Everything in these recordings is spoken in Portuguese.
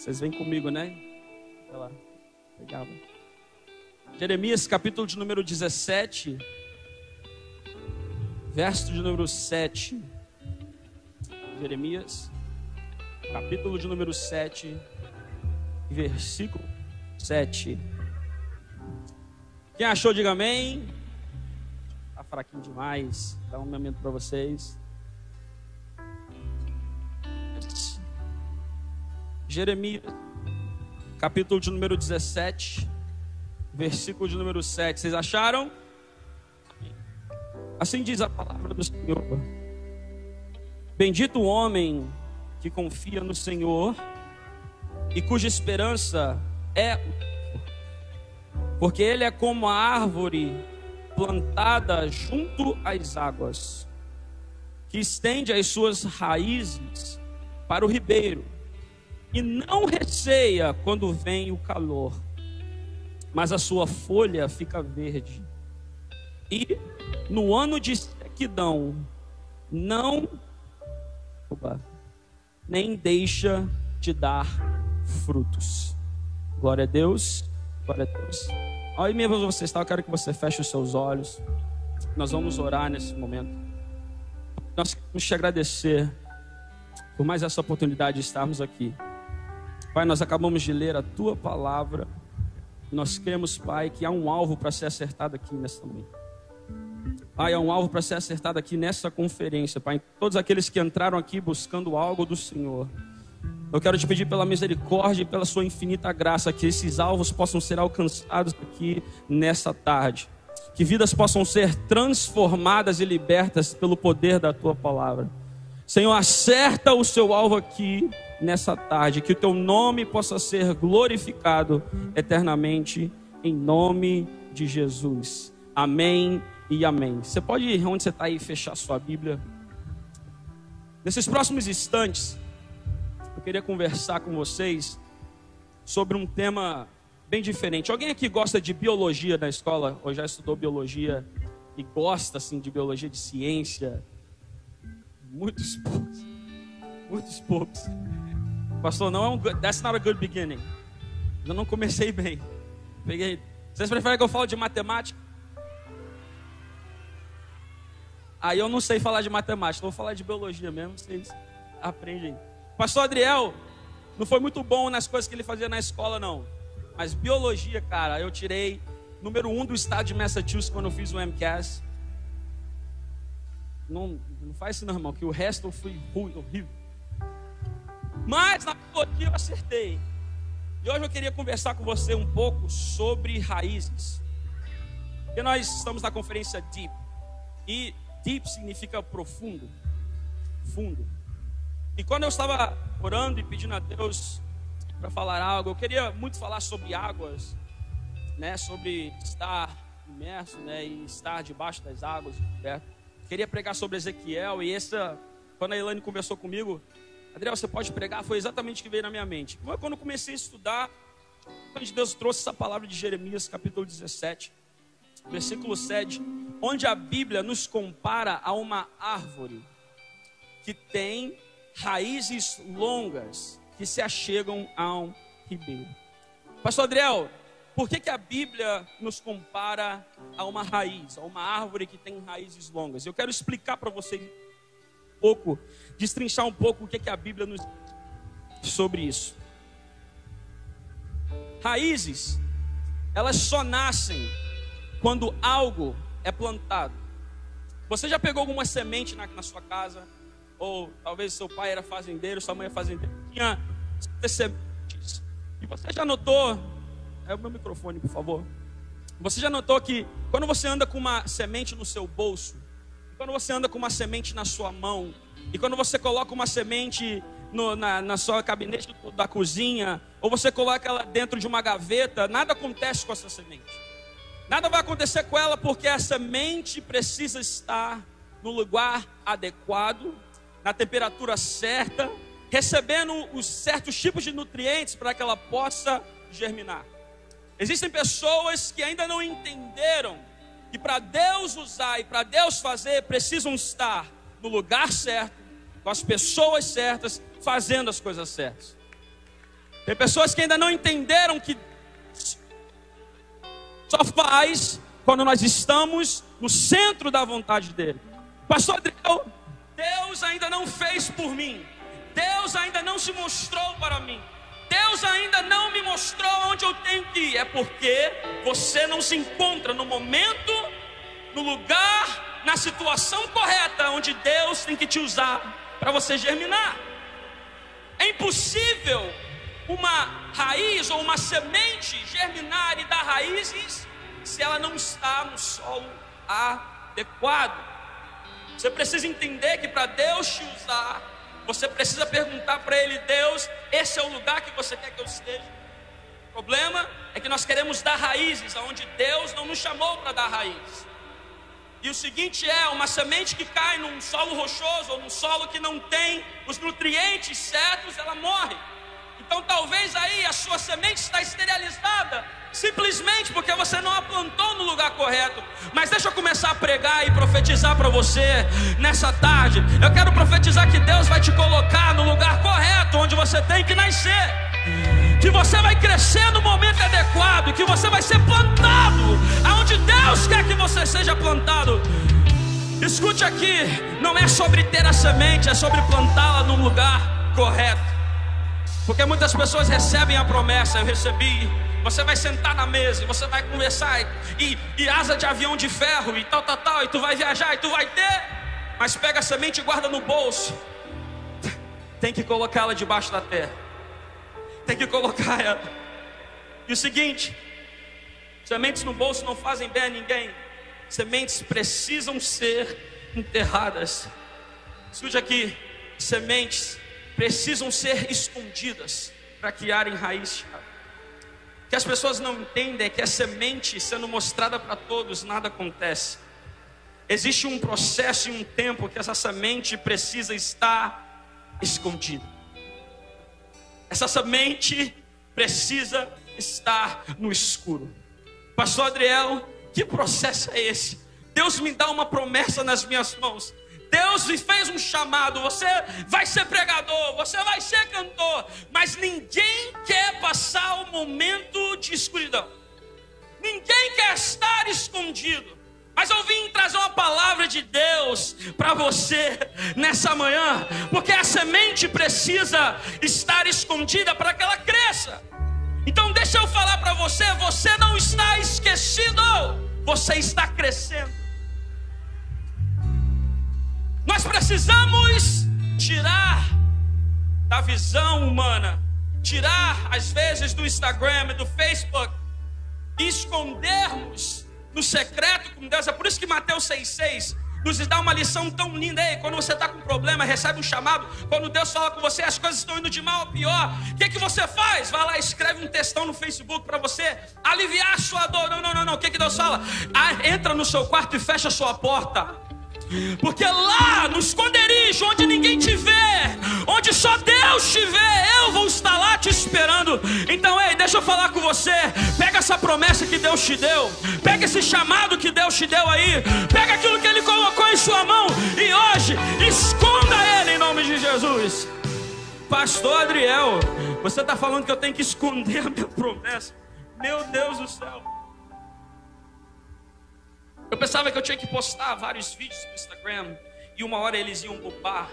Vocês vêm comigo, né? Olha lá. Legal. Jeremias, capítulo de número 17, verso de número 7. Jeremias, capítulo de número 7, versículo 7. Quem achou, diga amém. Tá fraquinho demais. Dá um momento para vocês. Jeremias, capítulo de número 17, versículo de número 7. Vocês acharam? Assim diz a palavra do Senhor: bendito o homem que confia no Senhor e cuja esperança é o Senhor, porque ele é como a árvore plantada junto às águas, que estende as suas raízes para o ribeiro, e não receia quando vem o calor, mas a sua folha fica verde, e no ano de sequidão nem deixa de dar frutos. Glória a Deus, glória a Deus. Olha, mesmo você está, eu quero que você feche os seus olhos. Nós vamos orar nesse momento. Nós queremos te agradecer por mais essa oportunidade de estarmos aqui. Pai, nós acabamos de ler a Tua Palavra. Nós cremos, Pai, que há um alvo para ser acertado aqui nesta manhã. Pai, há um alvo para ser acertado aqui nessa conferência, Pai. Todos aqueles que entraram aqui buscando algo do Senhor, eu quero te pedir pela misericórdia e pela Sua infinita graça, que esses alvos possam ser alcançados aqui nessa tarde. Que vidas possam ser transformadas e libertas pelo poder da Tua Palavra. Senhor, acerta o Seu alvo aqui nessa tarde, que o Teu nome possa ser glorificado eternamente, em nome de Jesus. Amém e amém. Você pode ir onde você está aí e fechar sua Bíblia. Nesses próximos instantes, eu queria conversar com vocês sobre um tema bem diferente. Alguém aqui gosta de biologia na escola? Ou já estudou biologia e gosta assim de biologia, de ciência? Muitos poucos. Muitos poucos. Pastor, não é that's not a good beginning. Eu não comecei bem. Peguei. Vocês preferem que eu fale de matemática? Aí eu não sei falar de matemática, vou falar de biologia mesmo, vocês aprendem. Pastor Adryel não foi muito bom nas coisas que ele fazia na escola, não. Mas biologia, cara, eu tirei número 1 do estado de Massachusetts quando eu fiz o MCAS. Não faz isso, não, irmão, que o resto eu fui horrível. Mas na biologia eu acertei. E hoje eu queria conversar com você um pouco sobre raízes. Porque nós estamos na conferência Deep. E Deep significa profundo, fundo. E quando eu estava orando e pedindo a Deus para falar algo, eu queria muito falar sobre águas, né? Sobre estar imerso, né? E estar debaixo das águas, né? Queria pregar sobre Ezequiel. E quando a Elane conversou comigo, Adryel, você pode pregar? Foi exatamente o que veio na minha mente. Quando eu comecei a estudar, Deus trouxe essa palavra de Jeremias, capítulo 17, versículo 7, onde a Bíblia nos compara a uma árvore que tem raízes longas que se achegam a um ribeiro. Pastor Adryel, por que a Bíblia nos compara a uma raiz, a uma árvore que tem raízes longas? Eu quero explicar para vocês um pouco, destrinchar um pouco o que a Bíblia nos diz sobre isso. Raízes, elas só nascem quando algo é plantado. Você já pegou alguma semente na sua casa? Ou talvez seu pai era fazendeiro, sua mãe era fazendeira. Tinha sementes. E você já notou... É o meu microfone, por favor. Você já notou que quando você anda com uma semente no seu bolso, quando você anda com uma semente na sua mão, e quando você coloca uma semente na sua gabinete da cozinha, ou você coloca ela dentro de uma gaveta, nada acontece com essa semente. Nada vai acontecer com ela, porque a semente precisa estar no lugar adequado, na temperatura certa, recebendo os certos tipos de nutrientes para que ela possa germinar. Existem pessoas que ainda não entenderam que para Deus usar e para Deus fazer, precisam estar no lugar certo, com as pessoas certas, fazendo as coisas certas. Tem pessoas que ainda não entenderam que só faz quando nós estamos no centro da vontade dele. Pastor Adryel, Deus ainda não fez por mim. Deus ainda não se mostrou para mim. Deus ainda não me mostrou onde eu tenho que ir. É porque você não se encontra no momento, no lugar, na situação correta onde Deus tem que te usar para você germinar. É impossível uma raiz ou uma semente germinar e dar raízes se ela não está no solo adequado. Você precisa entender que para Deus te usar, você precisa perguntar para ele: Deus, esse é o lugar que você quer que eu esteja? O problema é que nós queremos dar raízes aonde Deus não nos chamou para dar raiz. E o seguinte é, uma semente que cai num solo rochoso ou num solo que não tem os nutrientes certos, ela morre. Então talvez aí a sua semente está esterilizada, simplesmente porque você não a plantou no lugar correto. Mas deixa eu começar a pregar e profetizar para você nessa tarde. Eu quero profetizar que Deus vai te colocar no lugar correto, onde você tem que nascer, que você vai crescer no momento adequado, que você vai ser plantado aonde Deus quer que você seja plantado. Escute aqui, não é sobre ter a semente, é sobre plantá-la no lugar correto. Porque muitas pessoas recebem a promessa: eu recebi, você vai sentar na mesa, você vai conversar e asa de avião de ferro e tal, tal, tal, e tu vai viajar e tu vai ter. Mas pega a semente e guarda no bolso. Tem que colocá-la debaixo da terra. Tem que colocar ela. E o seguinte: sementes no bolso não fazem bem a ninguém. Sementes precisam ser enterradas. Escute aqui, sementes precisam ser escondidas para criarem raiz. O que as pessoas não entendem é que a semente sendo mostrada para todos, nada acontece. Existe um processo e um tempo que essa semente precisa estar escondida. Essa semente precisa estar no escuro. Pastor Adryel, que processo é esse? Deus me dá uma promessa nas minhas mãos. Deus lhe fez um chamado, você vai ser pregador, você vai ser cantor, mas ninguém quer passar o momento de escuridão. Ninguém quer estar escondido. Mas eu vim trazer uma palavra de Deus para você nessa manhã, porque a semente precisa estar escondida para que ela cresça. Então deixa eu falar para você: você não está esquecido, você está crescendo. Nós precisamos tirar da visão humana, tirar às vezes do Instagram e do Facebook, e escondermos no secreto com Deus. É por isso que Mateus 6,6 nos dá uma lição tão linda. Ei, quando você está com um problema, recebe um chamado, quando Deus fala com você, as coisas estão indo de mal a pior, o que você faz? Vai lá e escreve um textão no Facebook para você aliviar a sua dor. Não, o que Deus fala? Entra no seu quarto e fecha a sua porta. Porque lá no esconderijo, onde ninguém te vê, onde só Deus te vê, eu vou estar lá te esperando. Então, ei, deixa eu falar com você. Pega essa promessa que Deus te deu, pega esse chamado que Deus te deu aí, pega aquilo que Ele colocou em sua mão e hoje esconda ele em nome de Jesus. Pastor Adryel, você está falando que eu tenho que esconder a minha promessa? Meu Deus do céu. Eu pensava que eu tinha que postar vários vídeos no Instagram e uma hora eles iam bombar.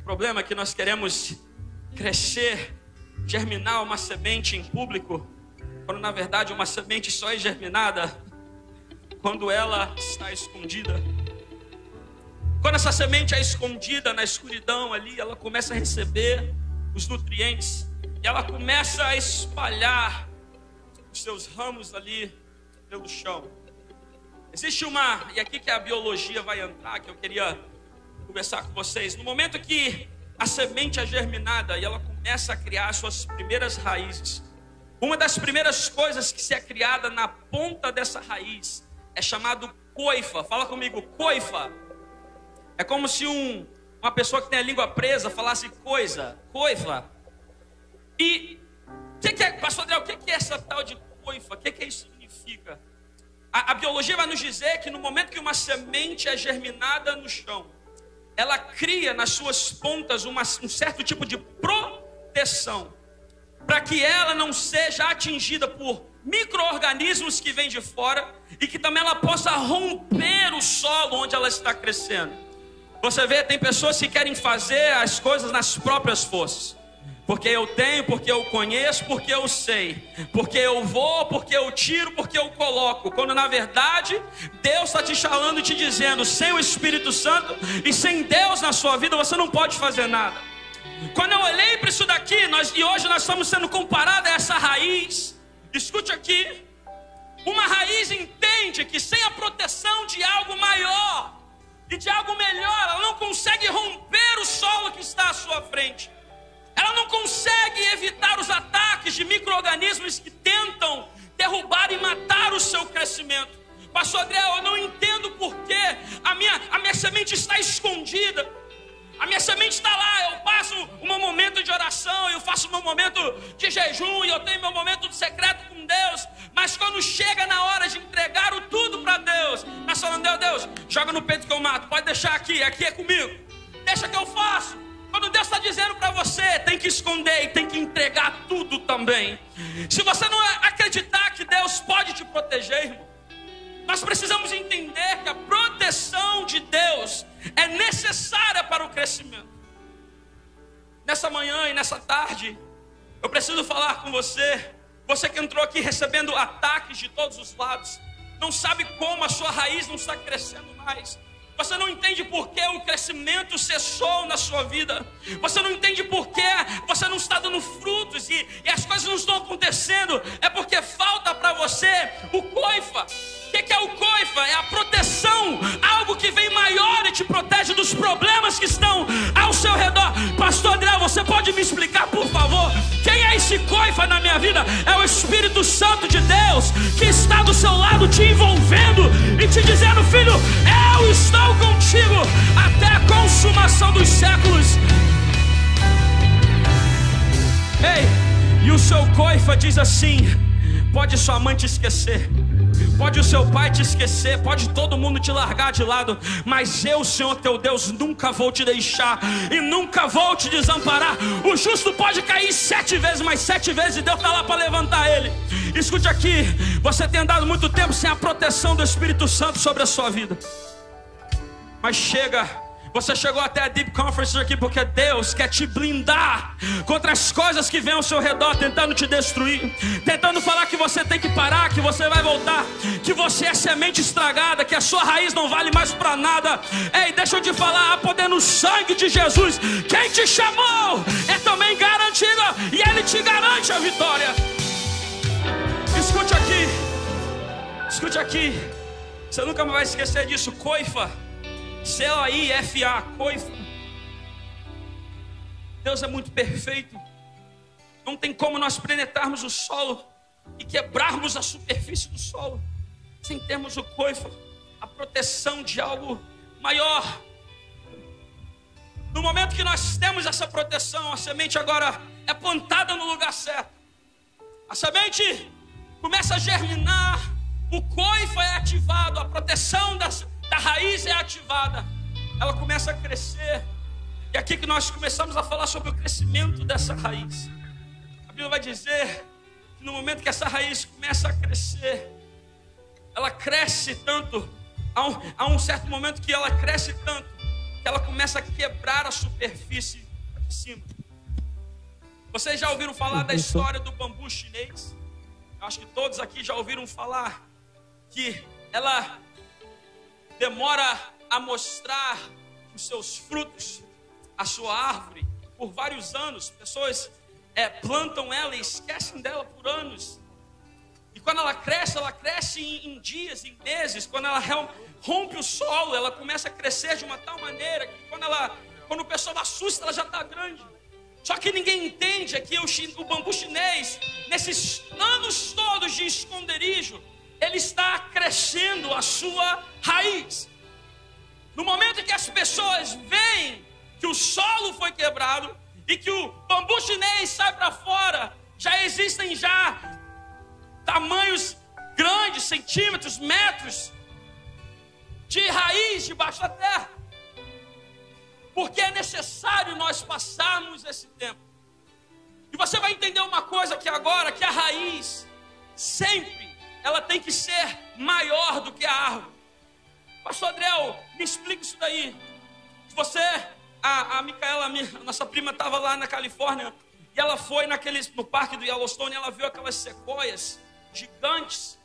O problema é que nós queremos crescer, germinar uma semente em público, quando na verdade uma semente só é germinada quando ela está escondida. Quando essa semente é escondida na escuridão ali, ela começa a receber os nutrientes e ela começa a espalhar os seus ramos ali pelo chão. Existe uma, e aqui que a biologia vai entrar, que eu queria conversar com vocês. No momento que a semente é germinada e ela começa a criar suas primeiras raízes, uma das primeiras coisas que se é criada na ponta dessa raiz é chamado coifa. Fala comigo, coifa. É como se uma pessoa que tem a língua presa falasse coisa, coifa. E que é, pastor Adryel, o que é essa tal de coifa? O que é isso? A biologia vai nos dizer que no momento que uma semente é germinada no chão, ela cria nas suas pontas um certo tipo de proteína. proteção, para que ela não seja atingida por micro-organismos que vêm de fora e que também ela possa romper o solo onde ela está crescendo. Você vê, tem pessoas que querem fazer as coisas nas próprias forças. Porque eu tenho, porque eu conheço, porque eu sei, porque eu vou, porque eu tiro, porque eu coloco. Quando na verdade, Deus está te chamando e te dizendo, sem o Espírito Santo e sem Deus na sua vida, você não pode fazer nada. Quando eu olhei para isso daqui, e hoje nós estamos sendo comparados a essa raiz. Escute aqui, uma raiz entende que sem a proteção de algo maior e de algo melhor, ela não consegue romper o solo que está à sua frente. Ela não consegue evitar os ataques de micro-organismos que tentam derrubar e matar o seu crescimento. Pastor Adryel, eu não entendo porque a minha semente está escondida. A minha semente está lá, eu passo o meu momento de oração, eu faço o meu momento de jejum, e eu tenho meu momento de secreto com Deus. Mas quando chega na hora de entregar o tudo para Deus, nós falamos, Deus, joga no peito que eu mato, pode deixar aqui, aqui é comigo. Deixa que eu faço. Quando Deus está dizendo para você, tem que esconder e tem que entregar tudo também. Se você não acreditar que Deus pode te proteger, irmão, nós precisamos entender que a proteção de Deus é necessária para o crescimento. Nessa manhã e nessa tarde, eu preciso falar com você. Você que entrou aqui recebendo ataques de todos os lados, não sabe como a sua raiz não está crescendo mais. Você não entende por que o crescimento cessou na sua vida. Você não entende por que você não está dando frutos e as coisas não estão acontecendo. É porque falta para você o coifa. O que é o coifa? É a proteção, algo que vem maior e te protege dos problemas que estão ao seu redor. Pastor Adryel, você pode me explicar, por favor? Quem é esse coifa na minha vida? É o Espírito Santo de Deus que está do seu lado te envolvendo e te dizendo, filho, eu estou contigo até a consumação dos séculos. Ei, e o seu coifa diz assim: pode sua mãe te esquecer, pode o seu pai te esquecer, pode todo mundo te largar de lado, mas eu, Senhor teu Deus, nunca vou te deixar e nunca vou te desamparar. O justo pode cair 7 vezes, mas 7 vezes Deus está lá para levantar ele. Escute aqui, você tem andado muito tempo sem a proteção do Espírito Santo sobre a sua vida. Mas você chegou até a Deep Conference aqui porque Deus quer te blindar contra as coisas que vêm ao seu redor tentando te destruir, tentando falar que você tem que parar, que você vai voltar, que você é semente estragada, que a sua raiz não vale mais para nada. Ei, deixa eu te falar, há poder no sangue de Jesus. Quem te chamou é também garantido e Ele te garante a vitória. Escute aqui, escute aqui, você nunca mais vai esquecer disso. Coifa, C-O-I-F-A, coifa. Deus é muito perfeito. Não tem como nós penetrar o solo e quebrarmos a superfície do solo sem termos o coifa, a proteção de algo maior. No momento que nós temos essa proteção, a semente agora é plantada no lugar certo. A semente começa a germinar, o coifa é ativado, a proteção da raiz é ativada, ela começa a crescer. E aqui que nós começamos a falar sobre o crescimento dessa raiz. A Bíblia vai dizer que no momento que essa raiz começa a crescer, ela cresce tanto, há um certo momento que ela cresce tanto, que ela começa a quebrar a superfície de cima. Vocês já ouviram falar da história do bambu chinês? Eu acho que todos aqui já ouviram falar que ela demora a mostrar os seus frutos, a sua árvore, por vários anos. Pessoas plantam ela e esquecem dela por anos. E quando ela cresce em dias, em meses. Quando ela rompe o solo, ela começa a crescer de uma tal maneira que quando o pessoal assusta, ela já está grande. Só que ninguém entende que o bambu chinês, nesses anos todos de esconderijo, ele está crescendo a sua raiz. No momento que as pessoas veem que o solo foi quebrado e que o bambu chinês sai para fora, já existem tamanhos grandes, centímetros, metros de raiz debaixo da terra. Porque é necessário nós passarmos esse tempo. E você vai entender uma coisa aqui agora, que a raiz sempre ela tem que ser maior do que a árvore. Pastor Adryel, me explica isso daí. Você, a Micaela, nossa prima, estava lá na Califórnia e ela foi no parque do Yellowstone e ela viu aquelas sequoias gigantes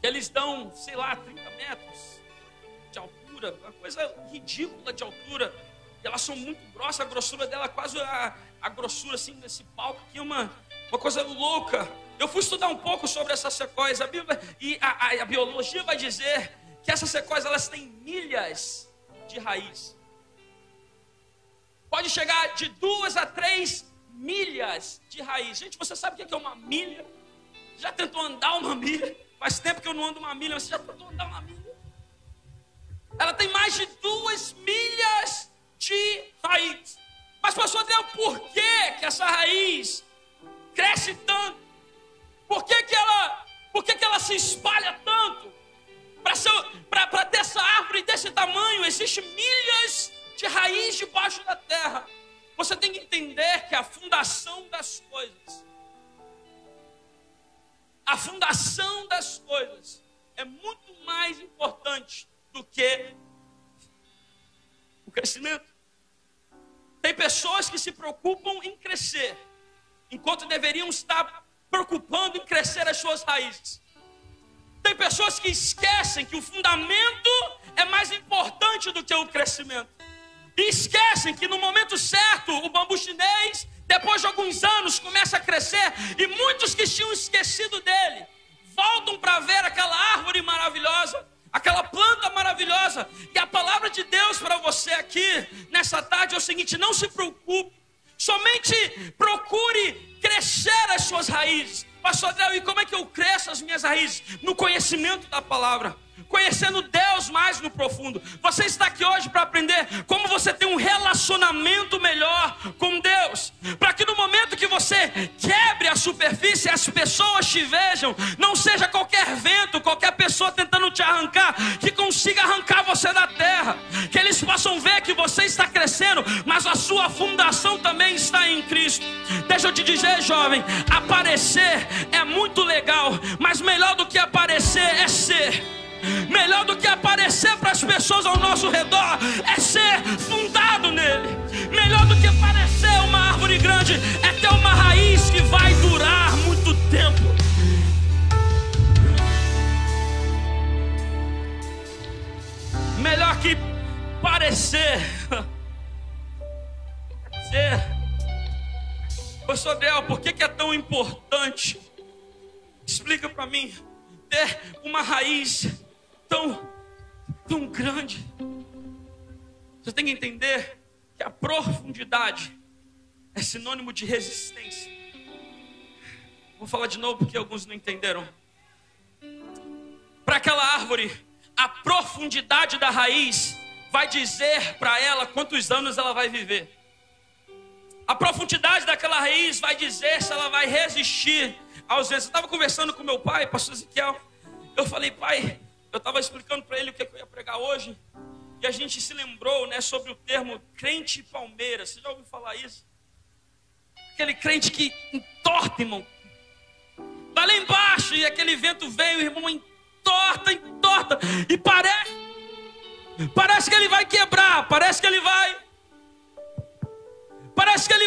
que eles dão, sei lá, 30 metros de altura, uma coisa ridícula de altura. E elas são muito grossas, a grossura dela é quase a grossura assim desse palco aqui, uma coisa louca. Eu fui estudar um pouco sobre essas sequoias, a Bíblia e a biologia vai dizer que essas sequoias elas têm milhas de raiz. Pode chegar de 2 a 3 milhas de raiz. Gente, você sabe o que é uma milha? Já tentou andar uma milha? Faz tempo que eu não ando uma milha, mas você já tentou andar uma milha? Ela tem mais de 2 milhas de raiz. Mas pastor Adryel, por que que essa raiz cresce tanto? Por que ela se espalha tanto? Para ter essa árvore desse tamanho, existem milhas de raiz debaixo da terra. Você tem que entender que a fundação das coisas, é muito mais importante do que o crescimento. Tem pessoas que se preocupam em crescer, enquanto deveriam estar preocupando em crescer as suas raízes. Tem pessoas que esquecem que o fundamento é mais importante do que o crescimento. E esquecem que no momento certo, o bambu chinês, depois de alguns anos, começa a crescer. E muitos que tinham esquecido dele, voltam para ver aquela árvore maravilhosa, aquela planta maravilhosa. E a palavra de Deus para você aqui, nessa tarde, é o seguinte: não se preocupe. Somente procure crescer as suas raízes. Pastor Adryel, e como é que eu cresço as minhas raízes? No conhecimento da palavra, conhecendo Deus mais no profundo. Você está aqui hoje para aprender como você tem um relacionamento melhor com Deus, para que no momento que você quebre a superfície, as pessoas te vejam, não seja qualquer vento, qualquer pessoa tentando te arrancar, que consiga arrancar você da terra, que eles possam ver que você está crescendo, mas a sua fundação também está em Cristo. Deixa eu te dizer, jovem, aparecer é muito legal, mas melhor do que aparecer é ser. Melhor do que aparecer para as pessoas ao nosso redor é ser fundado nele. Melhor do que parecer uma árvore grande é ter uma raiz que vai durar muito tempo. Melhor que parecer ser. Pastor Adryel, por que é tão importante? Explica para mim. Ter uma raiz tão grande. Você tem que entender que a profundidade é sinônimo de resistência. Vou falar de novo porque alguns não entenderam. Para aquela árvore, a profundidade da raiz vai dizer para ela quantos anos ela vai viver. A profundidade daquela raiz vai dizer se ela vai resistir aos vezes. Eu estava conversando com meu pai, pastor Ezequiel. Eu falei, pai, eu estava explicando para ele o que eu ia pregar hoje, e a gente se lembrou, né, sobre o termo crente palmeira. Você já ouviu falar isso? Aquele crente que entorta, irmão. Está lá embaixo e aquele vento veio, irmão, entorta. E parece que ele vai quebrar, parece que ele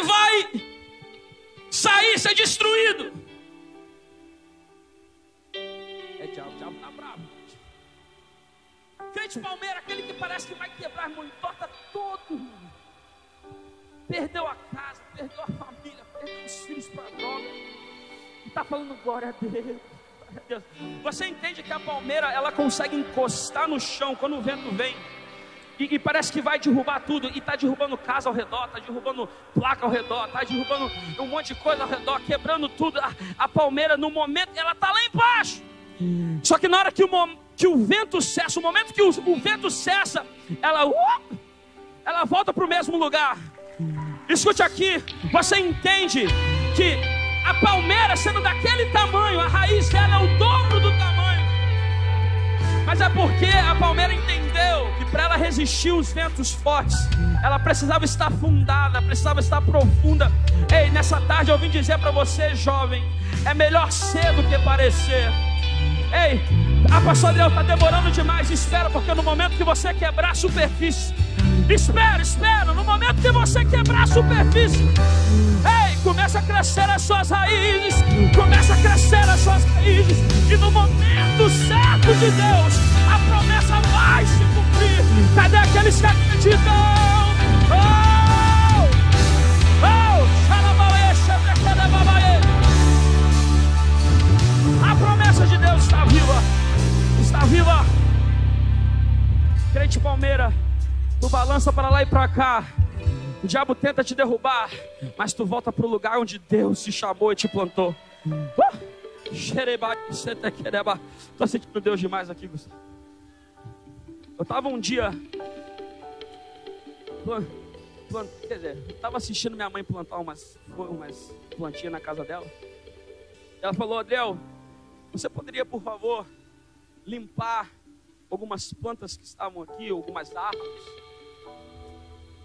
vai sair, ser destruído. O diabo tá bravo. Crente palmeira, aquele que parece que vai quebrar, irmão, entorta todo mundo. Perdeu a casa, perdeu a família, perdeu os filhos para droga. E tá falando glória a Deus. Você entende que a palmeira, ela consegue encostar no chão quando o vento vem. E parece que vai derrubar tudo. E está derrubando casa ao redor, está derrubando placa ao redor, está derrubando um monte de coisa ao redor, quebrando tudo. A palmeira, no momento, ela está lá embaixo. Só que na hora que o vento cessa, o momento que o vento cessa, ela volta para o mesmo lugar. Escute aqui, você entende que a palmeira, sendo daquele tamanho, a raiz dela é o dobro do tamanho. Mas é porque a palmeira entendeu que para ela resistir os ventos fortes, ela precisava estar fundada, precisava estar profunda. Ei, nessa tarde eu vim dizer para você, jovem, é melhor ser do que parecer. Ei, a pastora Adryel está demorando demais. Espera, porque no momento que você quebrar a superfície, espera, no momento que você quebrar a superfície, ei, começa a crescer as suas raízes, e no momento certo de Deus, a promessa vai se cumprir. Cadê aqueles que acreditam? A promessa de Deus está viva, Crente palmeira, tu balança para lá e para cá. O diabo tenta te derrubar, mas tu volta para o lugar onde Deus te chamou e te plantou. Estou sentindo Deus demais aqui, Gustavo. Eu estava um dia estava assistindo minha mãe plantar umas plantinhas na casa dela. Ela falou: Adryel, você poderia, por favor, limpar algumas plantas que estavam aqui, algumas árvores?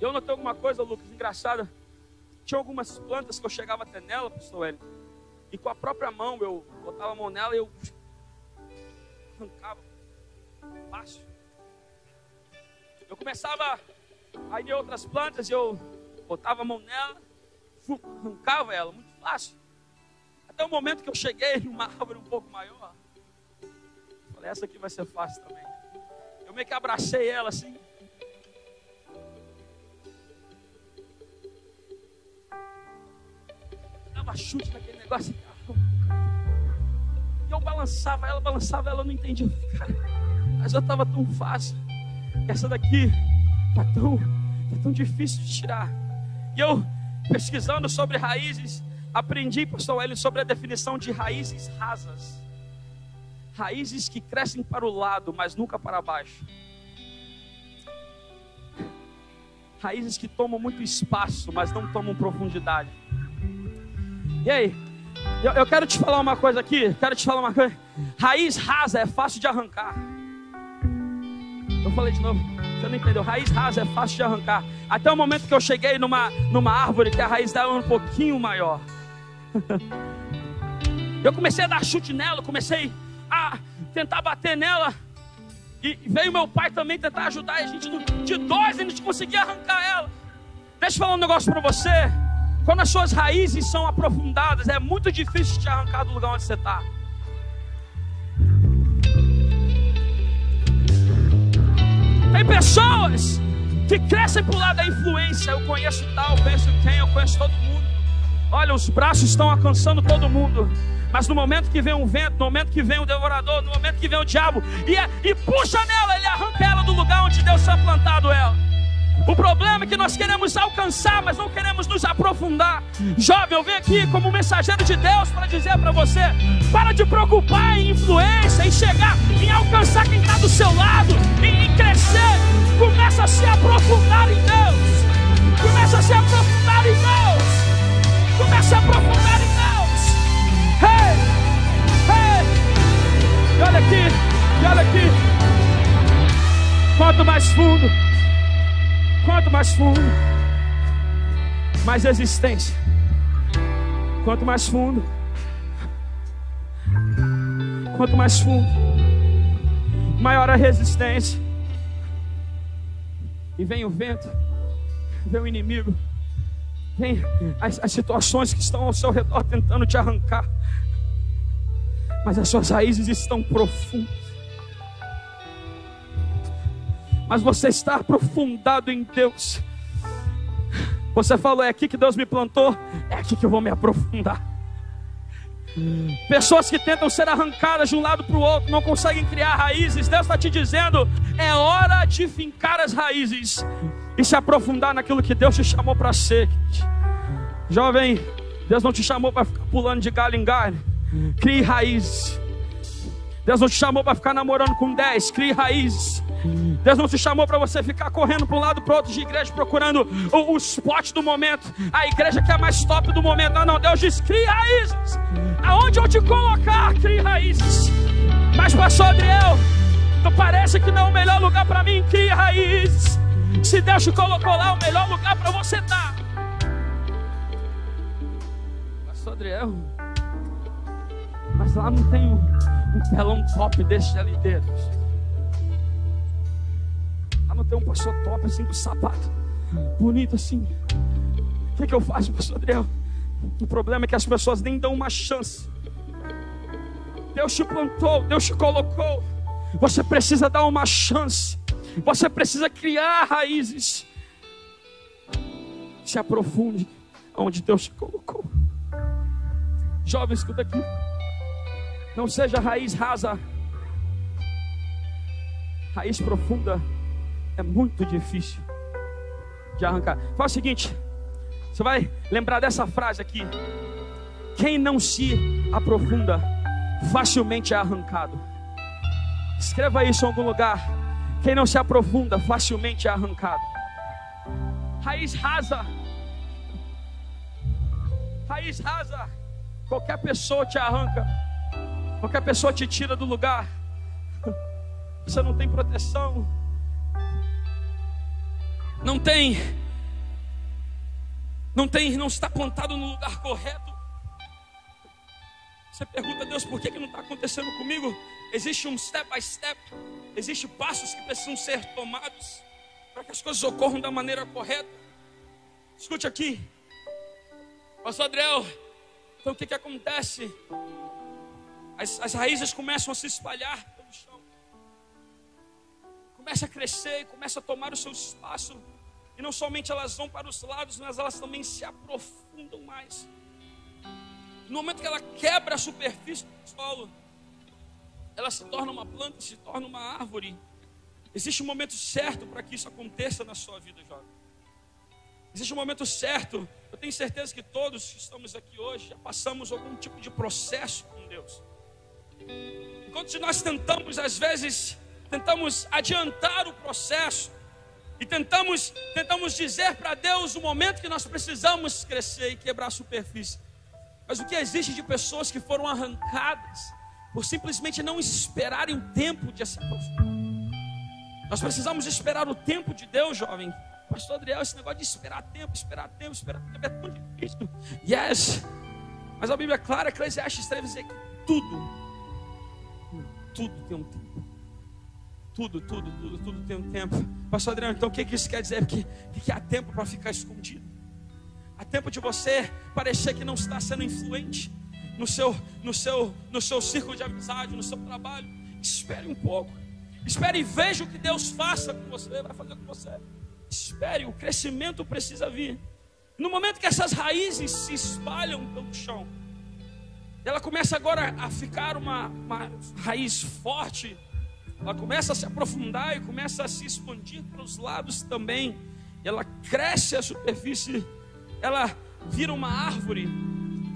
Eu notei alguma coisa, Lucas, engraçada. Tinha algumas plantas que eu chegava até nela, pastor Hélio, e com a própria mão, eu botava a mão nela e eu arrancava. Fácil. Eu começava a ir de outras plantas, eu botava a mão nela, arrancava ela, muito fácil. Até o momento que eu cheguei numa árvore um pouco maior, falei, essa aqui vai ser fácil também. Eu meio que abracei ela assim. Chute naquele negócio e eu balançava ela, eu não entendi, cara, mas eu tava tão fácil, essa daqui tá tão difícil de tirar. E eu, pesquisando sobre raízes, aprendi, pastor Hélio, sobre a definição de raízes rasas, raízes que crescem para o lado, mas nunca para baixo, raízes que tomam muito espaço, mas não tomam profundidade. E aí, eu quero te falar uma coisa aqui, Raiz rasa é fácil de arrancar. Eu falei de novo, você não entendeu. Raiz rasa é fácil de arrancar. Até o momento que eu cheguei numa árvore que a raiz dela era um pouquinho maior. Eu comecei a dar chute nela, comecei a tentar bater nela. E veio meu pai também tentar ajudar, a gente de dois, a gente conseguia arrancar ela. Deixa eu falar um negócio para você. Quando as suas raízes são aprofundadas, é muito difícil te arrancar do lugar onde você está. Tem pessoas que crescem por lá da influência. Eu conheço tal, eu conheço todo mundo. Olha, os braços estão alcançando todo mundo. Mas no momento que vem um vento, no momento que vem um devorador, no momento que vem o diabo, e puxa nela, ele arranca ela do lugar onde Deus está plantado ela. O problema é que nós queremos alcançar, mas não queremos nos aprofundar. Jovem, eu venho aqui como mensageiro de Deus para dizer para você: para de preocupar em influência, em chegar, em alcançar quem está do seu lado, em crescer. Começa a se aprofundar em Deus. Ei! E olha aqui, Quanto mais fundo, quanto mais fundo, mais resistência. Quanto mais fundo, maior a resistência. E vem o vento, vem o inimigo, vem as situações que estão ao seu redor tentando te arrancar. Mas as suas raízes estão profundas. Mas você está aprofundado em Deus. Você falou, é aqui que Deus me plantou, é aqui que eu vou me aprofundar. Pessoas que tentam ser arrancadas de um lado para o outro, não conseguem criar raízes. Deus está te dizendo, é hora de fincar as raízes e se aprofundar naquilo que Deus te chamou para ser. Jovem, Deus não te chamou para ficar pulando de galho em galho. Crie raízes. Deus não te chamou para ficar namorando com 10, crie raízes. Deus não te chamou para você ficar correndo para um lado para o outro de igreja, procurando o spot do momento, a igreja que é mais top do momento. Não, Deus diz, crie raízes. Aonde eu te colocar, crie raízes. Mas pastor Adryel, Parece que não é o melhor lugar para mim. Cria raízes. Se Deus te colocou lá, é o melhor lugar para você estar. Pastor Adryel, mas lá não tem um telão top desse ali dentro. Lá não tem um pastor top assim, com sapato bonito assim. O que eu faço, pastor Adryel? O problema é que as pessoas nem dão uma chance. Deus te plantou, Deus te colocou. Você precisa dar uma chance. Você precisa criar raízes. Se aprofunde onde Deus te colocou. Jovem, escuta aqui. Não seja raiz rasa. Raiz profunda é muito difícil de arrancar. Faz o seguinte. Você vai lembrar dessa frase aqui. Quem não se aprofunda, facilmente é arrancado. Escreva isso em algum lugar. Quem não se aprofunda, facilmente é arrancado. Raiz rasa. Raiz rasa. Qualquer pessoa te arranca. Qualquer pessoa te tira do lugar. Você não tem proteção. Não está plantado no lugar correto. Você pergunta a Deus, por que não está acontecendo comigo? Existe um step by step. Existem passos que precisam ser tomados para que as coisas ocorram da maneira correta. Escute aqui. Pastor Adryel, então o que acontece? As raízes começam a se espalhar pelo chão. Começa a crescer e começa a tomar o seu espaço. E não somente elas vão para os lados, mas elas também se aprofundam mais. No momento que ela quebra a superfície do solo, ela se torna uma planta, se torna uma árvore. Existe um momento certo para que isso aconteça na sua vida, jovem. Existe um momento certo. Eu tenho certeza que todos que estamos aqui hoje já passamos algum tipo de processo com Deus. Enquanto nós tentamos, às vezes, adiantar o processo, e tentamos dizer para Deus o momento que nós precisamos crescer e quebrar a superfície. Mas o que existe de pessoas que foram arrancadas por simplesmente não esperarem o tempo de se aprofundar? Nós precisamos esperar o tempo de Deus, jovem. Pastor Adryel, esse negócio de esperar tempo é tão difícil. Yes! Mas a Bíblia é clara, Eclesiastes 3 diz que tudo tem um tempo. Tudo tem um tempo. Pastor Adryel, então o que isso quer dizer? Porque há tempo para ficar escondido. Há tempo de você parecer que não está sendo influente no seu círculo de amizade, no seu trabalho. Espere um pouco. Espere e veja o que Deus vai fazer com você. Espere, o crescimento precisa vir. No momento que essas raízes se espalham pelo chão, ela começa agora a ficar uma raiz forte. Ela começa a se aprofundar e começa a se expandir para os lados também. Ela cresce a superfície, ela vira uma árvore,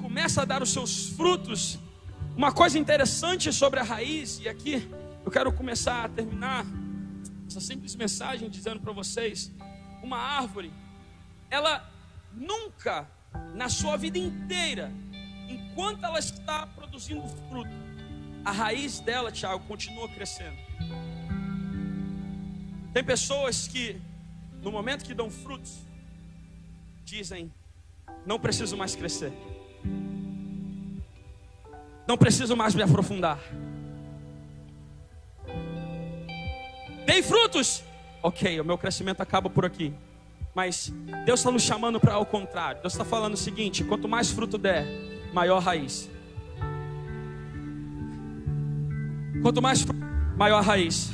começa a dar os seus frutos. Uma coisa interessante sobre a raiz, e aqui eu quero começar a terminar essa simples mensagem dizendo para vocês: uma árvore, ela nunca na sua vida inteira, enquanto ela está produzindo fruto, a raiz dela, Tiago, continua crescendo. Tem pessoas que, no momento que dão frutos, dizem: não preciso mais crescer, não preciso mais me aprofundar. Dei frutos, ok, o meu crescimento acaba por aqui. Mas Deus está nos chamando para o contrário. Deus está falando o seguinte: quanto mais fruto der, maior raiz. Quanto mais fruto, maior raiz.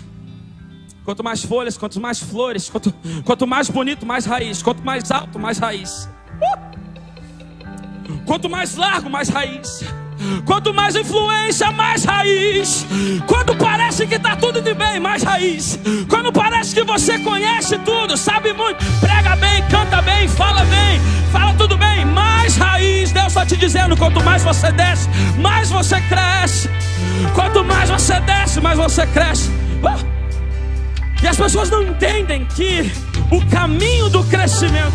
Quanto mais folhas, quanto mais flores, quanto mais bonito, mais raiz. Quanto mais alto, mais raiz. Quanto mais largo, mais raiz. Quanto mais influência, mais raiz. Quando parece que está tudo de bem, mais raiz. Quando parece que você conhece tudo, sabe muito, prega bem, canta bem, fala tudo bem, mais raiz. Deus está te dizendo: quanto mais você desce, mais você cresce. Quanto mais você desce, mais você cresce. E as pessoas não entendem que o caminho do crescimento...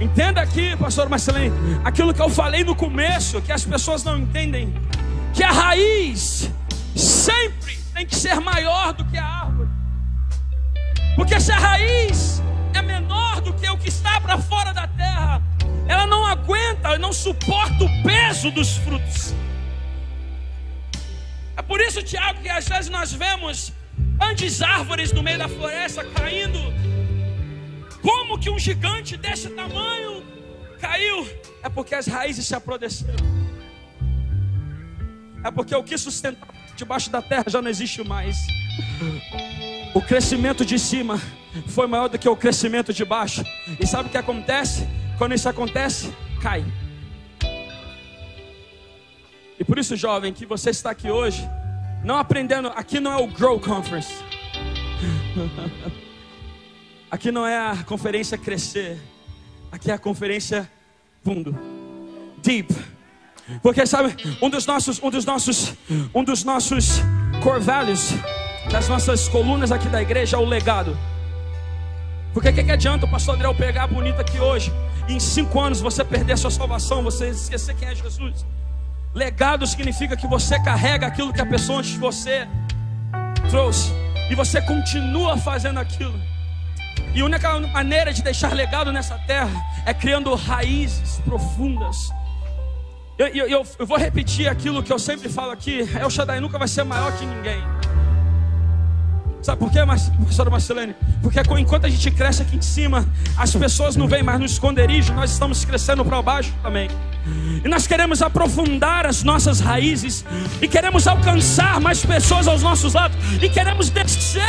Entenda aqui, pastor Marcelinho, aquilo que eu falei no começo, que as pessoas não entendem, que a raiz sempre tem que ser maior do que a árvore. Porque se a raiz é menor do que o que está para fora da terra, ela não aguenta, não suporta o peso dos frutos. É por isso, Tiago, que às vezes nós vemos grandes árvores no meio da floresta caindo. Como que um gigante desse tamanho caiu? É porque as raízes se apodreceram. É porque o que sustentava debaixo da terra já não existe mais. O crescimento de cima foi maior do que o crescimento de baixo. E sabe o que acontece? Quando isso acontece, cai. E por isso, jovem, que você está aqui hoje, não aprendendo, aqui não é o Grow Conference. Aqui não é a conferência crescer. Aqui é a conferência fundo. Deep. Porque sabe, um dos nossos core values, das nossas colunas aqui da igreja, é o legado. Porque o que adianta o pastor Adryel pegar bonito aqui hoje e em 5 anos você perder a sua salvação, você esquecer quem é Jesus? Legado significa que você carrega aquilo que a pessoa antes de você trouxe e você continua fazendo aquilo. E a única maneira de deixar legado nessa terra é criando raízes profundas. Eu vou repetir aquilo que eu sempre falo aqui: Elshadday nunca vai ser maior que ninguém. Sabe por quê, professora Marcelene? Porque enquanto a gente cresce aqui em cima, as pessoas não vêm mais no esconderijo, nós estamos crescendo para baixo também. E nós queremos aprofundar as nossas raízes, e queremos alcançar mais pessoas aos nossos lados, e queremos descer.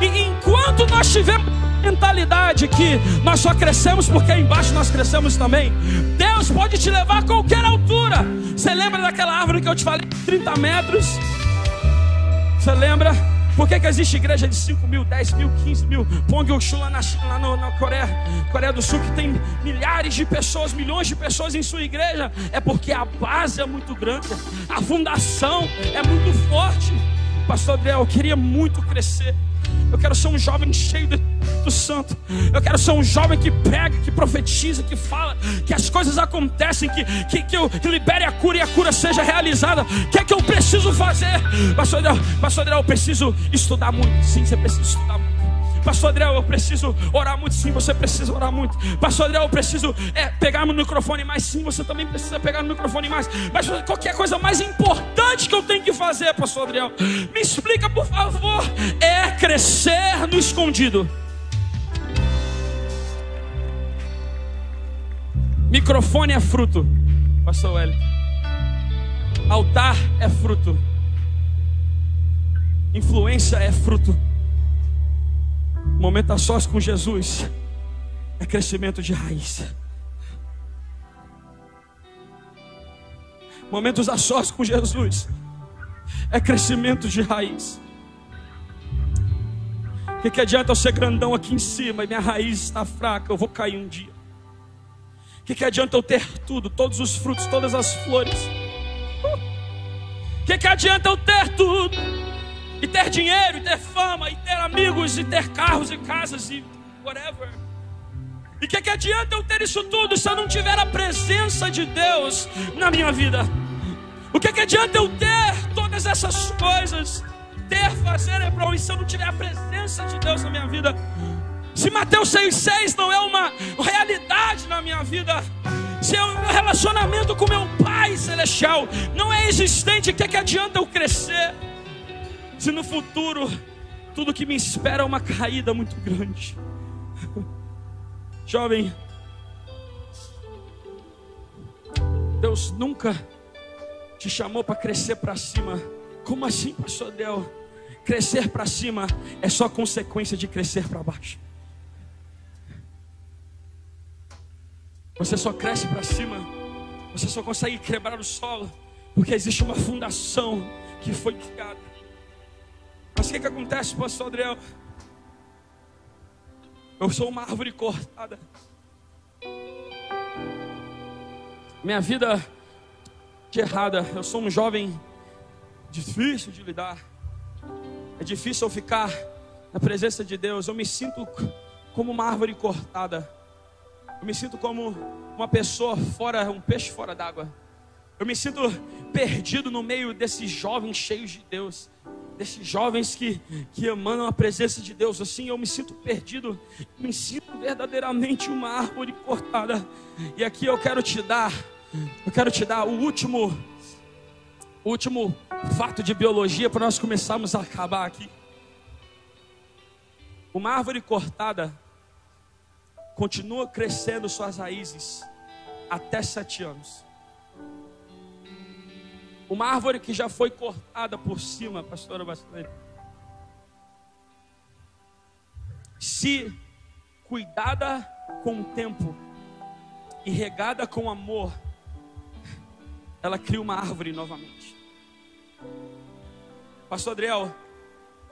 E enquanto nós tivermos mentalidade que nós só crescemos porque embaixo nós crescemos também, Deus pode te levar a qualquer altura. Você lembra daquela árvore que eu te falei, 30 metros? Você lembra? Por que existe igreja de 5 mil, 10 mil, 15 mil? Pyongyang lá na China, lá na Coreia do Sul, que tem milhares de pessoas, milhões de pessoas em sua igreja. É porque a base é muito grande, a fundação é muito forte. Pastor Adryel, eu queria muito crescer. Eu quero ser um jovem cheio do Espírito Santo. Eu quero ser um jovem que prega, que profetiza, que fala, que as coisas acontecem, que eu libere a cura e a cura seja realizada. O que é que eu preciso fazer? Pastor Adryel, eu preciso estudar muito. Sim, você precisa estudar muito. Pastor Adryel, eu preciso orar muito. Sim, você precisa orar muito. Pastor Adryel, eu preciso pegar no microfone mais. Sim, você também precisa pegar no microfone mais. Mas qualquer coisa mais importante que eu tenho que fazer, pastor Adryel, me explica, por favor, é crescer no escondido. Microfone é fruto, pastor L. Altar é fruto. Influência é fruto. Momento a sós com Jesus é crescimento de raiz. Momentos a sós com Jesus é crescimento de raiz. O que adianta eu ser grandão aqui em cima e minha raiz está fraca? Eu vou cair um dia. O que adianta eu ter tudo, todos os frutos, todas as flores? O que adianta eu ter tudo? E ter dinheiro, e ter fama, e ter amigos, e ter carros e casas e whatever. E que adianta eu ter isso tudo se eu não tiver a presença de Deus na minha vida? O que adianta eu ter todas essas coisas, ter, fazer, e se eu não tiver a presença de Deus na minha vida? Se Mateus 6,6 não é uma realidade na minha vida, se o meu relacionamento com meu Pai Celestial não é existente, o que adianta eu crescer? Se no futuro tudo que me espera é uma caída muito grande. Jovem, Deus nunca te chamou para crescer para cima. Como assim, pastor Adryel? Crescer para cima é só consequência de crescer para baixo. Você só cresce para cima, você só consegue quebrar o solo porque existe uma fundação que foi criada. Mas o que acontece, pastor Adryel? Eu sou uma árvore cortada. Minha vida de errada. Eu sou um jovem difícil de lidar. É difícil eu ficar na presença de Deus. Eu me sinto como uma árvore cortada. Eu me sinto como uma pessoa fora, um peixe fora d'água. Eu me sinto perdido no meio desses jovens cheios de Deus. desses jovens que emanam a presença de Deus. Assim eu me sinto perdido, me sinto verdadeiramente uma árvore cortada. E aqui eu quero te dar o último fato de biologia para nós começarmos a acabar aqui. Uma árvore cortada continua crescendo suas raízes até 7 anos. Uma árvore que já foi cortada por cima, pastora Bastante, se cuidada com o tempo e regada com amor, ela cria uma árvore novamente. Pastor Adryel,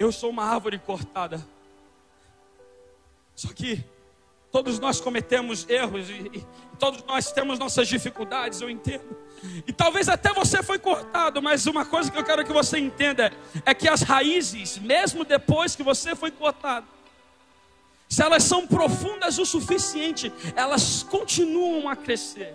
eu sou uma árvore cortada. Só que todos nós cometemos erros e todos nós temos nossas dificuldades, eu entendo. E talvez até você foi cortado, mas uma coisa que eu quero que você entenda é que as raízes, mesmo depois que você foi cortado, se elas são profundas o suficiente, elas continuam a crescer.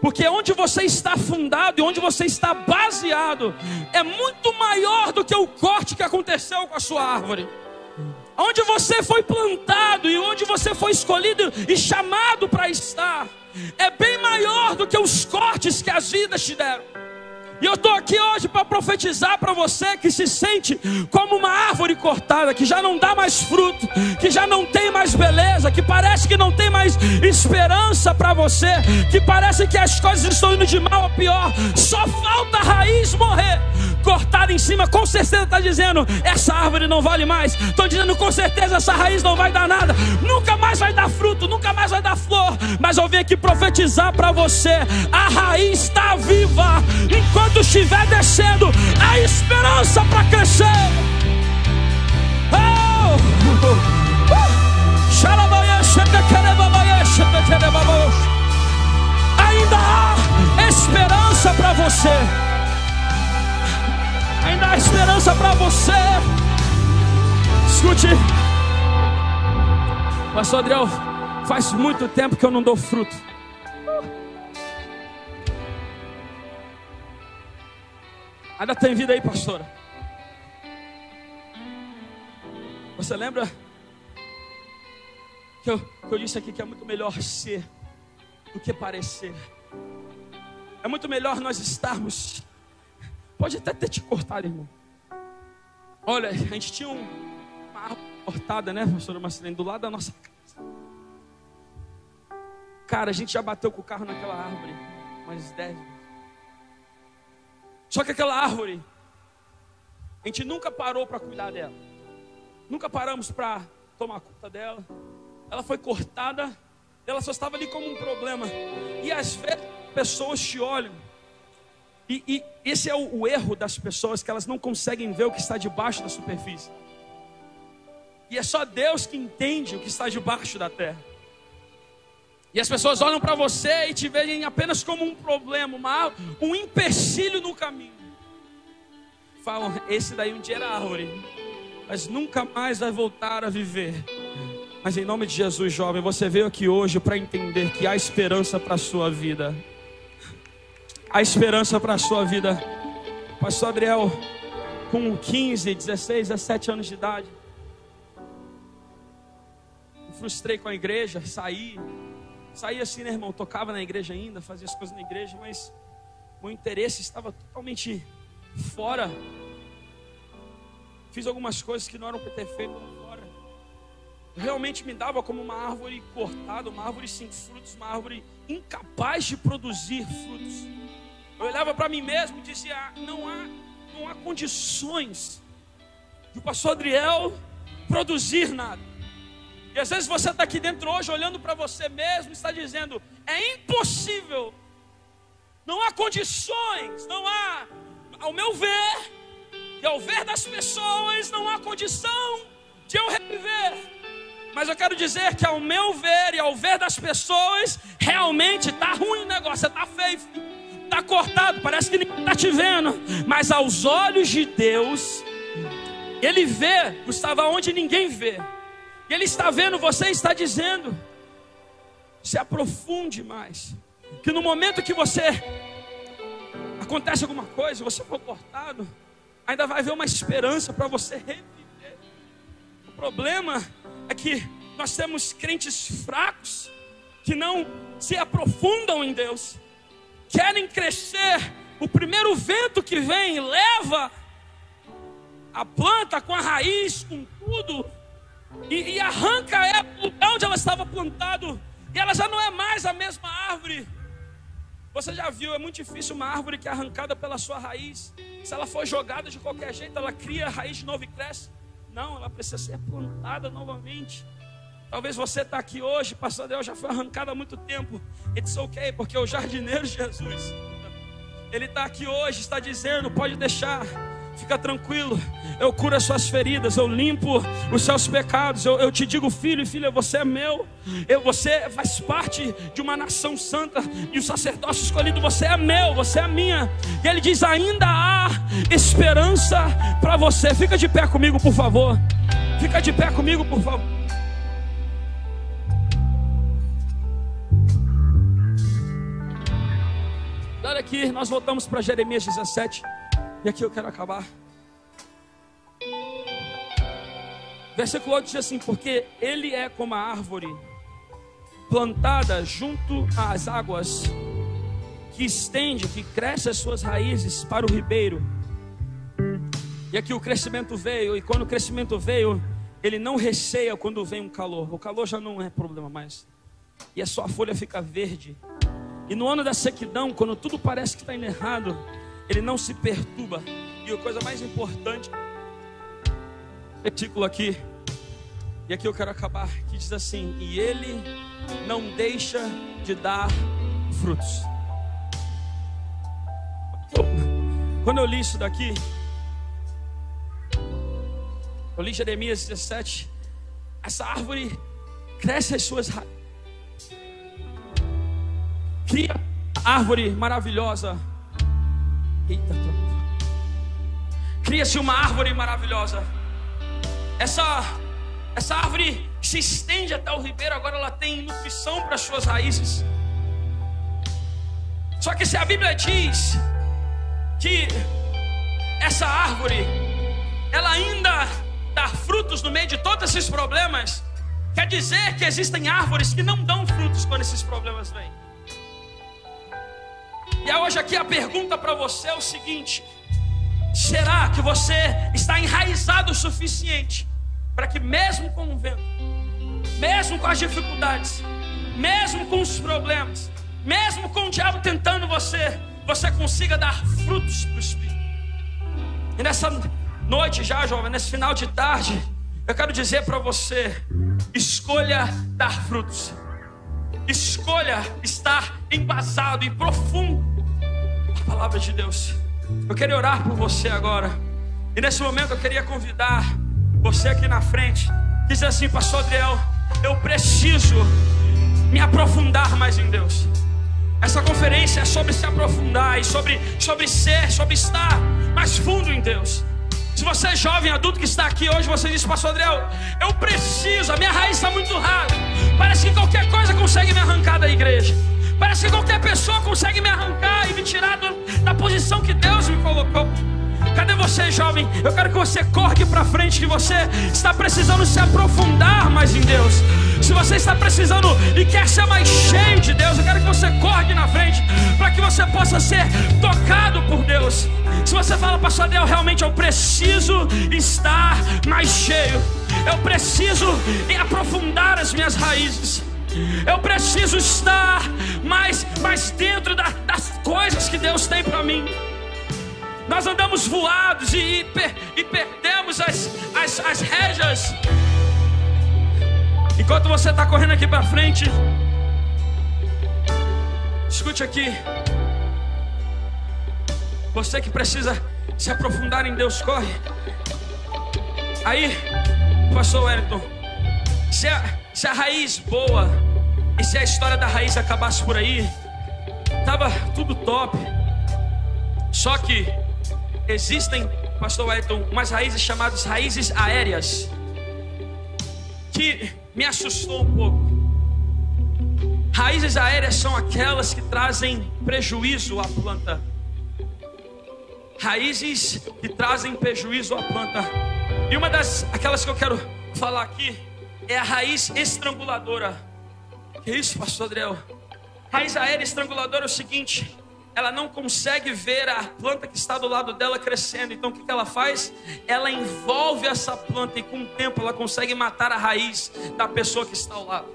Porque onde você está fundado e onde você está baseado é muito maior do que o corte que aconteceu com a sua árvore. Onde você foi plantado e onde você foi escolhido e chamado para estar é bem maior do que os cortes que as vidas te deram. E eu estou aqui hoje para profetizar para você que se sente como uma árvore cortada, que já não dá mais fruto, que já não tem mais beleza, que parece que não tem mais esperança para você, que parece que as coisas estão indo de mal a pior, só falta a raiz morrer. Cortada em cima, com certeza está dizendo, essa árvore não vale mais. Estão dizendo, com certeza, essa raiz não vai dar nada, nunca mais vai dar fruto, nunca mais vai dar flor. Mas eu vim aqui profetizar para você, a raiz está viva. Enquanto estiver descendo, há esperança para crescer. Ainda há esperança para você. Ainda há esperança para você. Escute, pastor Adryel, faz muito tempo que eu não dou fruto. Ainda tem vida aí, pastora. Você lembra que eu disse aqui que é muito melhor ser do que parecer? É muito melhor nós estarmos. Pode até ter te cortado, irmão. Olha, a gente tinha uma árvore cortada, né, pastora Marcelina? Do lado da nossa casa. Cara, a gente já bateu com o carro naquela árvore. Mas deve. Só que aquela árvore, a gente nunca parou para cuidar dela. Nunca paramos para tomar conta dela. Ela foi cortada. Ela só estava ali como um problema. E às vezes, pessoas te olham. E esse é o erro das pessoas, que elas não conseguem ver o que está debaixo da superfície. E é só Deus que entende o que está debaixo da terra. E as pessoas olham para você e te veem apenas como um problema, um empecilho no caminho. Falam, esse daí um dia era árvore, mas nunca mais vai voltar a viver. Mas em nome de Jesus, jovem, você veio aqui hoje para entender que há esperança para a sua vida. A esperança para a sua vida. Pastor Adryel, com 15, 16, 17 anos de idade, me frustrei com a igreja, saí assim, né, irmão? Tocava na igreja ainda, fazia as coisas na igreja, mas meu interesse estava totalmente fora. Fiz algumas coisas que não eram para ter feito fora. Realmente me dava como uma árvore cortada, uma árvore sem frutos, uma árvore incapaz de produzir frutos. Eu olhava para mim mesmo e dizia, não há condições de o pastor Adryel produzir nada. E às vezes você está aqui dentro hoje olhando para você mesmo e está dizendo, é impossível, não há condições, não há, ao meu ver, e ao ver das pessoas, não há condição de eu reviver. Mas eu quero dizer que ao meu ver e ao ver das pessoas, realmente está ruim o negócio, está feio, está cortado, parece que ninguém está te vendo. Mas aos olhos de Deus, Ele vê, Gustavo, onde ninguém vê. E Ele está vendo você e está dizendo, se aprofunde mais. Que no momento que você acontece alguma coisa, você for cortado, ainda vai haver uma esperança para você reviver. O problema é que nós temos crentes fracos que não se aprofundam em Deus, querem crescer. O primeiro vento que vem leva a planta com a raiz, com tudo, e arranca ela onde ela estava plantada, e ela já não é mais a mesma árvore. Você já viu, é muito difícil uma árvore que é arrancada pela sua raiz. Se ela for jogada de qualquer jeito, ela cria a raiz de novo e cresce. Não, ela precisa ser plantada novamente. Talvez você está aqui hoje, pastor, eu já fui arrancado há muito tempo. It's ok, porque o jardineiro Jesus, ele está aqui hoje, está dizendo, pode deixar, fica tranquilo, eu curo as suas feridas, eu limpo os seus pecados, eu te digo, filho e filha, você é meu, você faz parte de uma nação santa, e o sacerdócio escolhido, você é meu, você é minha. E ele diz, ainda há esperança para você. Fica de pé comigo, por favor. Fica de pé comigo, por favor. Olha aqui, nós voltamos para Jeremias 17. E aqui eu quero acabar. Versículo 8 diz assim, porque ele é como a árvore plantada junto às águas, que estende, que cresce as suas raízes para o ribeiro. E aqui o crescimento veio, e quando o crescimento veio, ele não receia quando vem um calor. O calor já não é problema mais. E a sua folha fica verde. E no ano da sequidão, quando tudo parece que está indo errado, ele não se perturba. E a coisa mais importante, versículo aqui, e aqui eu quero acabar, que diz assim, e ele não deixa de dar frutos. Quando eu li isso daqui, eu li Jeremias 17, essa árvore cresce as suas raízes, cria árvore maravilhosa. Eita, cria-se uma árvore maravilhosa. Essa árvore se estende até o ribeiro. Agora ela tem nutrição para as suas raízes. Só que se a Bíblia diz que essa árvore, ela ainda dá frutos no meio de todos esses problemas, quer dizer que existem árvores que não dão frutos quando esses problemas vêm. E hoje aqui a pergunta para você é o seguinte: será que você está enraizado o suficiente para que mesmo com o vento, mesmo com as dificuldades, mesmo com os problemas, mesmo com o diabo tentando você, você consiga dar frutos para o Espírito? E nessa noite já, jovem, nesse final de tarde, eu quero dizer para você, escolha dar frutos. Escolha estar embasado e profundo a palavra de Deus. Eu quero orar por você agora. E nesse momento eu queria convidar você aqui na frente. Diz assim, pastor Adryel, eu preciso me aprofundar mais em Deus. Essa conferência é sobre se aprofundar e sobre ser, sobre estar mais fundo em Deus. Se você é jovem, adulto que está aqui hoje, você diz, pastor Adryel, eu preciso, a minha raiz está muito rasa. Parece que qualquer coisa consegue me arrancar da igreja. Parece que qualquer pessoa consegue me arrancar e me tirar da posição que Deus me colocou. Cadê você, jovem? Eu quero que você corre para frente, que você está precisando se aprofundar mais em Deus. Se você está precisando e quer ser mais cheio de Deus, eu quero que você corre na frente para que você possa ser tocado por Deus. Se você fala, pastor Adryel, realmente eu preciso estar mais cheio, eu preciso aprofundar as minhas raízes, eu preciso estar mais dentro das coisas que Deus tem para mim. Nós andamos voados e perdemos as rédeas. Enquanto você está correndo aqui para frente, escute aqui. Você que precisa se aprofundar em Deus, corre. Aí, pastor Wellington, se a raiz boa e se a história da raiz acabasse por aí, tava tudo top. Só que existem, pastor Wellington, umas raízes chamadas raízes aéreas, que me assustou um pouco. Raízes aéreas são aquelas que trazem prejuízo à planta. raízes que trazem prejuízo à planta. E uma das, aquelas que eu quero falar aqui, é a raiz estranguladora. Que isso, pastor Adryel? Raiz aérea estranguladora é o seguinte: ela não consegue ver a planta que está do lado dela crescendo. Então o que ela faz? Ela envolve essa planta e com o tempo ela consegue matar a raiz da pessoa que está ao lado.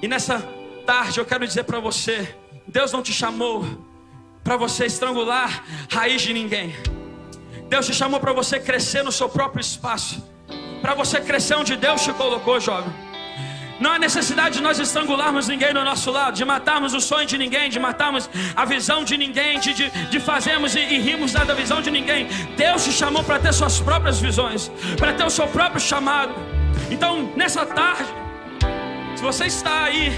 E nessa tarde eu quero dizer para você: Deus não te chamou para você estrangular raiz de ninguém. Deus te chamou para você crescer no seu próprio espaço, para você crescer onde Deus te colocou, jovem. Não há necessidade de nós estrangularmos ninguém do nosso lado, de matarmos o sonho de ninguém, de matarmos a visão de ninguém, de fazermos e rirmos da visão de ninguém. Deus te chamou para ter suas próprias visões, para ter o seu próprio chamado. Então, nessa tarde, se você está aí,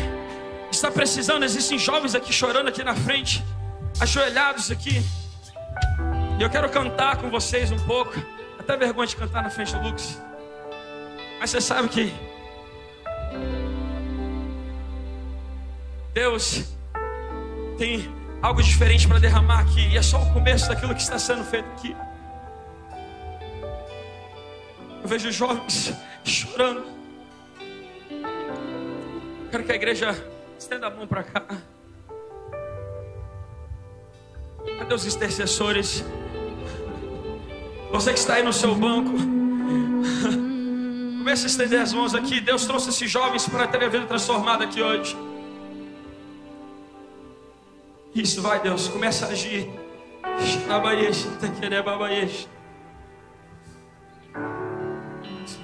está precisando, existem jovens aqui chorando aqui na frente, ajoelhados aqui. E eu quero cantar com vocês um pouco. Até vergonha de cantar na frente do Lucas. Mas você sabe que Deus tem algo diferente para derramar aqui, e é só o começo daquilo que está sendo feito aqui. Eu vejo jovens chorando. Quero que a igreja estenda a mão para cá. Cadê os intercessores? Você que está aí no seu banco, comece a estender as mãos aqui. Deus trouxe esses jovens para ter a vida transformada aqui hoje. Isso, vai Deus, começa a agir.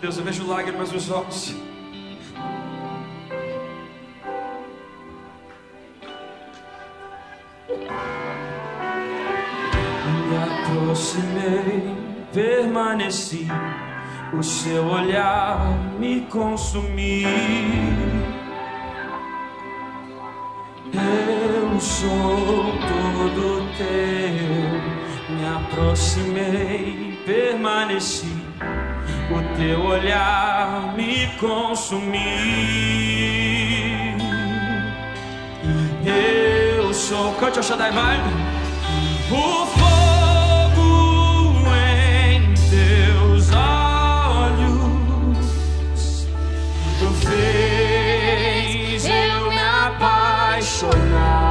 Deus, eu vejo lágrimas nos olhos. Me aproximei, permaneci, o seu olhar me consumiu. Eu sou todo teu, me aproximei, permaneci, o teu olhar me consumiu. Eu sou, cante Elshadday, vai, o fogo em teus olhos, tu fez eu me apaixonar.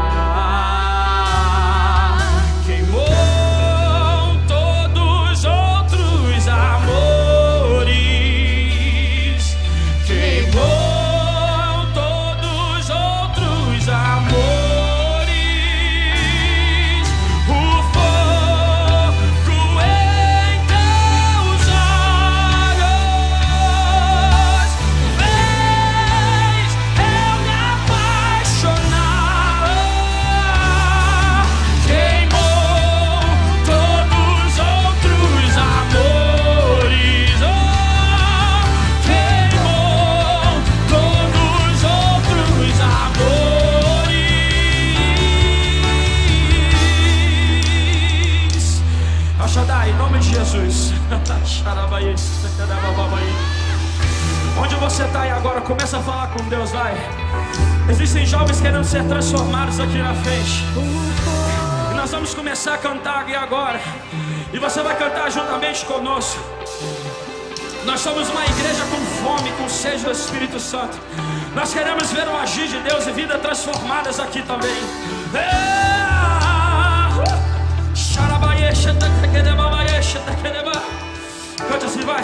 Onde você está aí agora, começa a falar com Deus, vai. Existem jovens querendo ser transformados aqui na frente, e nós vamos começar a cantar aqui agora, e você vai cantar juntamente conosco. Nós somos uma igreja com fome, com sede do Espírito Santo. Nós queremos ver o agir de Deus e vida transformadas aqui também. Cante assim, vai.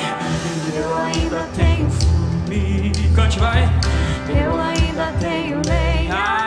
Eu ainda tenho fome. Cante, vai. Eu ainda tenho lenha.